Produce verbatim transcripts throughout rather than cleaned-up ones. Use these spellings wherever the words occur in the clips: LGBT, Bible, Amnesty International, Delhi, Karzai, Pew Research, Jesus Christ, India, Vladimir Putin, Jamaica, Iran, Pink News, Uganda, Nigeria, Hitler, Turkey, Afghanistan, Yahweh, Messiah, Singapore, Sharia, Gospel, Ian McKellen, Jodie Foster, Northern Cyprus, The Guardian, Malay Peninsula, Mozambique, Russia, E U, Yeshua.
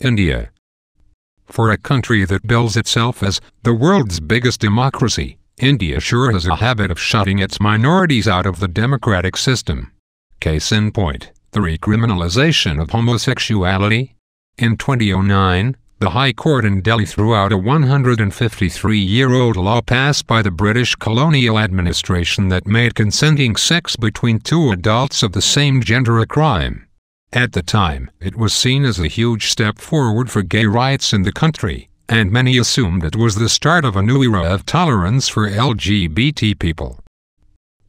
India. For a country that bills itself as the world's biggest democracy, India sure has a habit of shutting its minorities out of the democratic system. Case in point, the recriminalization of homosexuality. In twenty oh nine, the High Court in Delhi threw out a one hundred fifty-three-year-old law passed by the British colonial administration that made consenting sex between two adults of the same gender a crime. At the time, it was seen as a huge step forward for gay rights in the country, and many assumed it was the start of a new era of tolerance for L G B T people.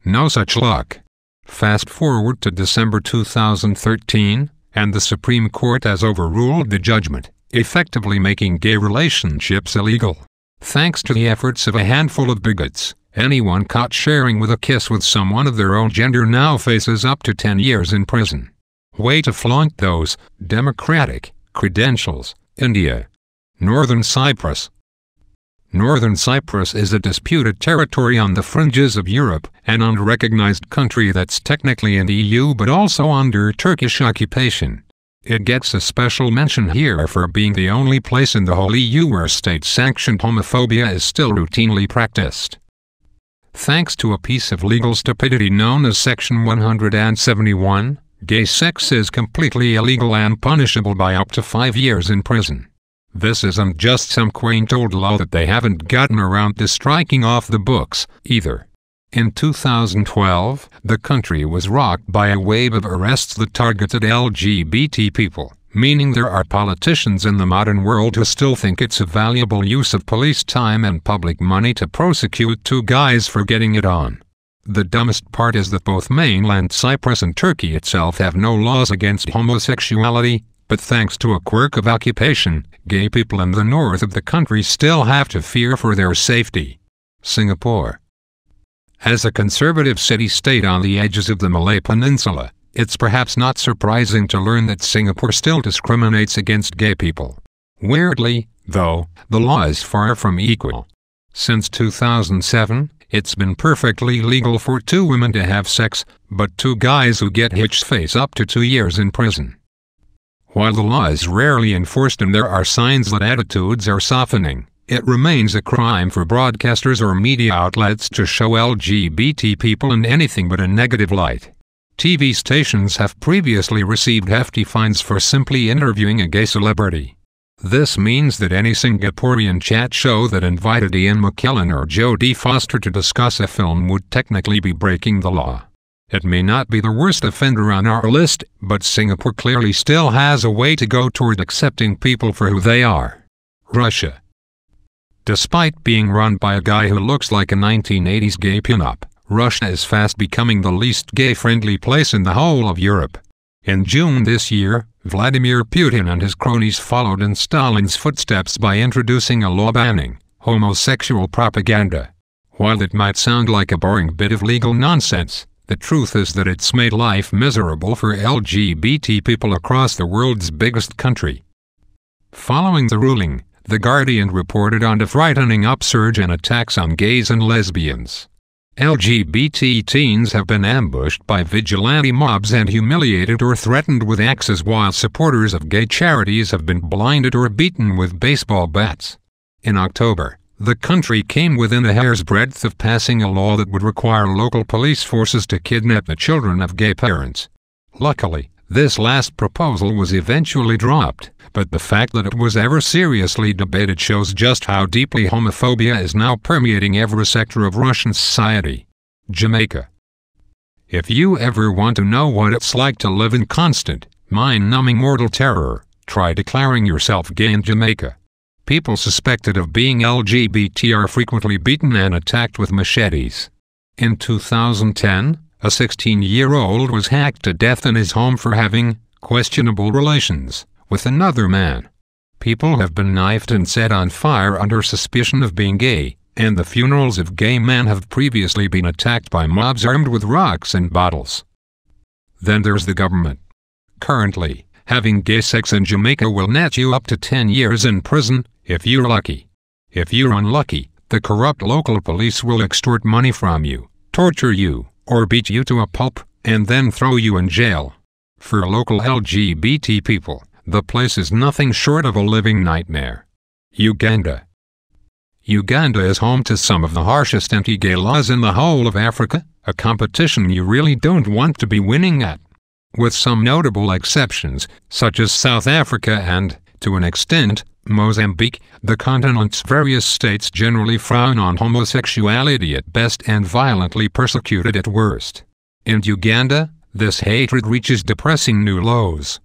No such luck. Fast forward to December two thousand thirteen, and the Supreme Court has overruled the judgment, effectively making gay relationships illegal. Thanks to the efforts of a handful of bigots, anyone caught sharing with a kiss with someone of their own gender now faces up to ten years in prison. Way to flaunt those democratic credentials, India. Northern Cyprus. Northern Cyprus is a disputed territory on the fringes of Europe, an unrecognized country that's technically in the E U but also under Turkish occupation. It gets a special mention here for being the only place in the whole E U where state-sanctioned homophobia is still routinely practiced. Thanks to a piece of legal stupidity known as Section one hundred seventy-one, gay sex is completely illegal and punishable by up to five years in prison. This isn't just some quaint old law that they haven't gotten around to striking off the books, either. In two thousand twelve, the country was rocked by a wave of arrests that targeted L G B T people, meaning there are politicians in the modern world who still think it's a valuable use of police time and public money to prosecute two guys for getting it on. The dumbest part is that both mainland Cyprus and Turkey itself have no laws against homosexuality, but thanks to a quirk of occupation, gay people in the north of the country still have to fear for their safety. Singapore. As a conservative city-state on the edges of the Malay Peninsula, it's perhaps not surprising to learn that Singapore still discriminates against gay people. Weirdly, though, the law is far from equal. Since two thousand seven, it's been perfectly legal for two women to have sex, but two guys who get hitched face up to two years in prison. While the law is rarely enforced and there are signs that attitudes are softening, it remains a crime for broadcasters or media outlets to show L G B T people in anything but a negative light. T V stations have previously received hefty fines for simply interviewing a gay celebrity. This means that any Singaporean chat show that invited Ian McKellen or Jodie Foster to discuss a film would technically be breaking the law. It may not be the worst offender on our list, but Singapore clearly still has a way to go toward accepting people for who they are. Russia. Despite being run by a guy who looks like a nineteen eighties gay pinup, Russia is fast becoming the least gay-friendly place in the whole of Europe. In June this year, Vladimir Putin and his cronies followed in Stalin's footsteps by introducing a law banning homosexual propaganda. While it might sound like a boring bit of legal nonsense, the truth is that it's made life miserable for L G B T people across the world's biggest country. Following the ruling, The Guardian reported on a frightening upsurge in attacks on gays and lesbians. L G B T teens have been ambushed by vigilante mobs and humiliated or threatened with axes, while supporters of gay charities have been blinded or beaten with baseball bats. In October, the country came within a hair's breadth of passing a law that would require local police forces to kidnap the children of gay parents. Luckily, this last proposal was eventually dropped, but the fact that it was ever seriously debated shows just how deeply homophobia is now permeating every sector of Russian society. Jamaica. If you ever want to know what it's like to live in constant, mind-numbing mortal terror, try declaring yourself gay in Jamaica. People suspected of being L G B T are frequently beaten and attacked with machetes. In two thousand ten, a sixteen-year-old was hacked to death in his home for having questionable relations with another man. People have been knifed and set on fire under suspicion of being gay, and the funerals of gay men have previously been attacked by mobs armed with rocks and bottles. Then there's the government. Currently, having gay sex in Jamaica will net you up to ten years in prison, if you're lucky. If you're unlucky, the corrupt local police will extort money from you, torture you, or beat you to a pulp, and then throw you in jail. For local L G B T people, The place is nothing short of a living nightmare. Uganda. Uganda is home to some of the harshest anti-gay laws in the whole of Africa, a competition you really don't want to be winning at. With some notable exceptions, such as South Africa and, to an extent, Mozambique, the continent's various states generally frown on homosexuality at best and violently persecute it at worst. In Uganda, this hatred reaches depressing new lows.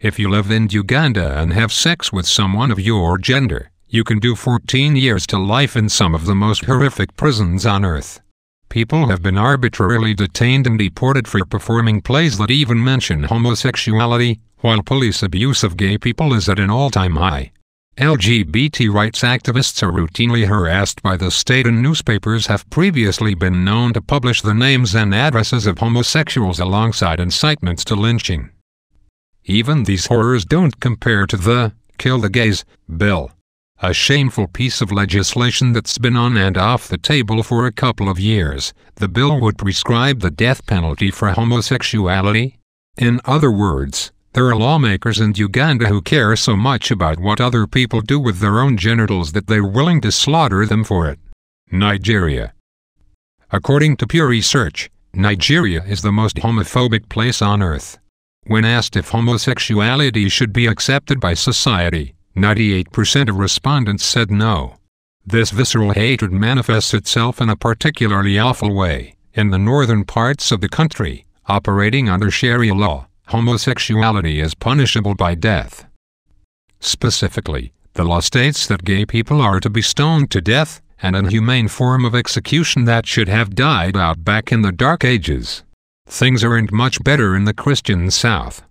If you live in Uganda and have sex with someone of your gender, you can do fourteen years to life in some of the most horrific prisons on earth. People have been arbitrarily detained and deported for performing plays that even mention homosexuality, while police abuse of gay people is at an all-time high. L G B T rights activists are routinely harassed by the state, and newspapers have previously been known to publish the names and addresses of homosexuals alongside incitements to lynching. Even these horrors don't compare to the "Kill the Gays" bill, a shameful piece of legislation that's been on and off the table for a couple of years. The bill would prescribe the death penalty for homosexuality. In other words, there are lawmakers in Uganda who care so much about what other people do with their own genitals that they're willing to slaughter them for it. Nigeria. According to Pew Research, Nigeria is the most homophobic place on earth. When asked if homosexuality should be accepted by society, ninety-eight percent of respondents said no. This visceral hatred manifests itself in a particularly awful way. In the northern parts of the country, operating under Sharia law, homosexuality is punishable by death. Specifically, the law states that gay people are to be stoned to death, an inhumane form of execution that should have died out back in the Dark Ages. Things aren't much better in the Christian South.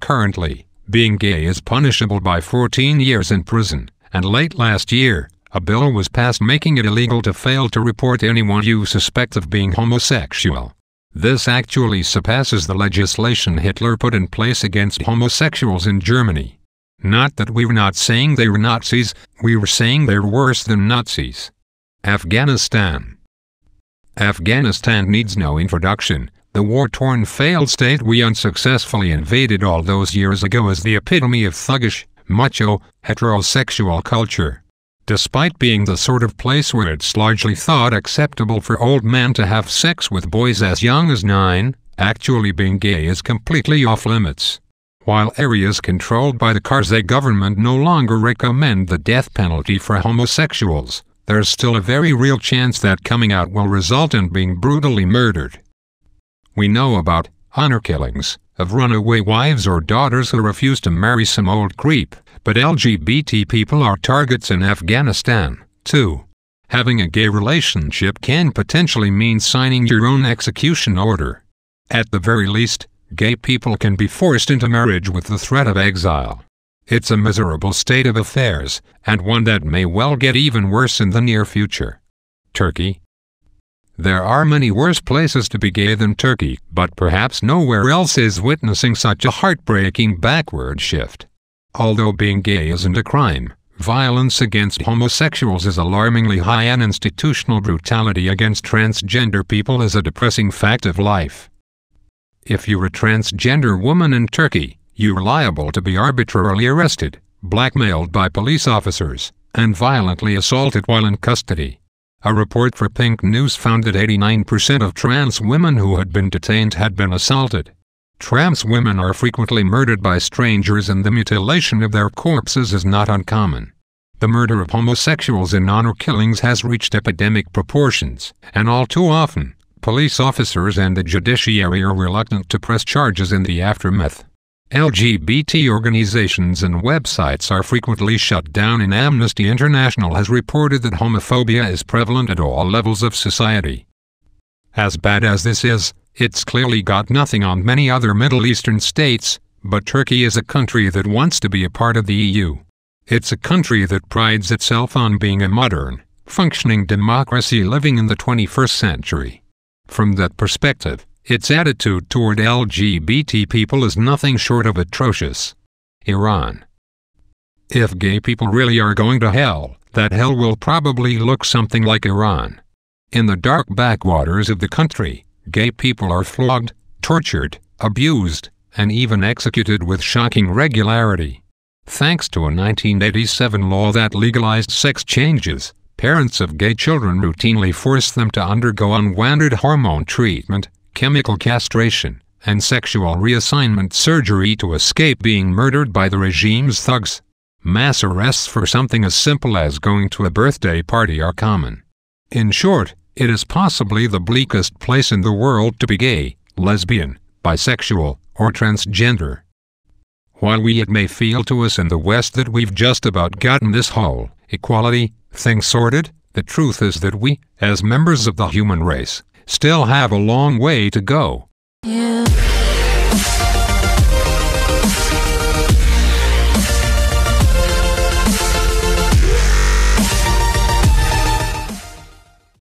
Currently, being gay is punishable by fourteen years in prison, and late last year, a bill was passed making it illegal to fail to report anyone you suspect of being homosexual. This actually surpasses the legislation Hitler put in place against homosexuals in Germany. Not that we were not saying they were Nazis, we were saying they were worse than Nazis. Afghanistan. Afghanistan needs no introduction. The war-torn failed state we unsuccessfully invaded all those years ago is the epitome of thuggish, macho, heterosexual culture. Despite being the sort of place where it's largely thought acceptable for old men to have sex with boys as young as nine, actually being gay is completely off-limits. While areas controlled by the Karzai government no longer recommend the death penalty for homosexuals, there's still a very real chance that coming out will result in being brutally murdered. We know about honor killings of runaway wives or daughters who refuse to marry some old creep, but L G B T people are targets in Afghanistan, too. Having a gay relationship can potentially mean signing your own execution order. At the very least, gay people can be forced into marriage with the threat of exile. It's a miserable state of affairs, and one that may well get even worse in the near future. Turkey. There are many worse places to be gay than Turkey, but perhaps nowhere else is witnessing such a heartbreaking backward shift. Although being gay isn't a crime, violence against homosexuals is alarmingly high, and institutional brutality against transgender people is a depressing fact of life. If you're a transgender woman in Turkey, you're liable to be arbitrarily arrested, blackmailed by police officers, and violently assaulted while in custody. A report for Pink News found that eighty-nine percent of trans women who had been detained had been assaulted. Trans women are frequently murdered by strangers, and the mutilation of their corpses is not uncommon. The murder of homosexuals in honor killings has reached epidemic proportions, and all too often, police officers and the judiciary are reluctant to press charges in the aftermath. L G B T organizations and websites are frequently shut down, and Amnesty International has reported that homophobia is prevalent at all levels of society. As bad as this is, it's clearly got nothing on many other Middle Eastern states, but Turkey is a country that wants to be a part of the E U. It's a country that prides itself on being a modern, functioning democracy living in the twenty-first century. From that perspective, its attitude toward L G B T people is nothing short of atrocious. Iran. If gay people really are going to hell, that hell will probably look something like Iran. In the dark backwaters of the country, gay people are flogged, tortured, abused, and even executed with shocking regularity. Thanks to a nineteen eighty-seven law that legalized sex changes, parents of gay children routinely force them to undergo unwanted hormone treatment, chemical castration, and sexual reassignment surgery to escape being murdered by the regime's thugs. Mass arrests for something as simple as going to a birthday party are common. In short, it is possibly the bleakest place in the world to be gay, lesbian, bisexual, or transgender. While we it may feel to us in the West that we've just about gotten this whole equality thing sorted, the truth is that we, as members of the human race, still have a long way to go. Yeah.